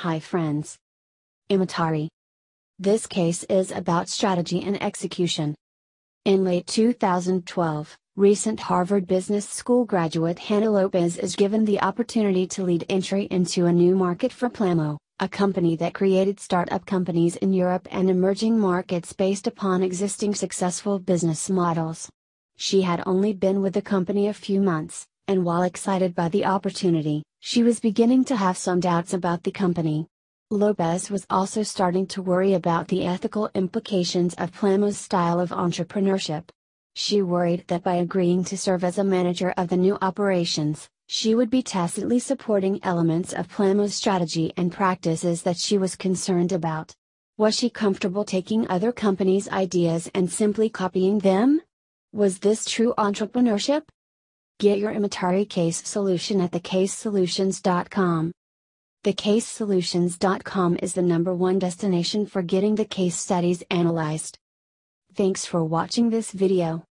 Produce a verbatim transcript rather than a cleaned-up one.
Hi friends. IMATARI. This case is about strategy and execution. In late two thousand twelve, recent Harvard Business School graduate Hannah Lopez is given the opportunity to lead entry into a new market for Plamo, a company that created startup companies in Europe and emerging markets based upon existing successful business models. She had only been with the company a few months, and while excited by the opportunity, she was beginning to have some doubts about the company. Lopez was also starting to worry about the ethical implications of Plamo's style of entrepreneurship. She worried that by agreeing to serve as a manager of the new operations, she would be tacitly supporting elements of Plamo's strategy and practices that she was concerned about. Was she comfortable taking other companies' ideas and simply copying them? Was this true entrepreneurship? Get your IMATARI case solution at the case solutions dot com. the case solutions dot com is the number one destination for getting the case studies analyzed. Thanks for watching this video.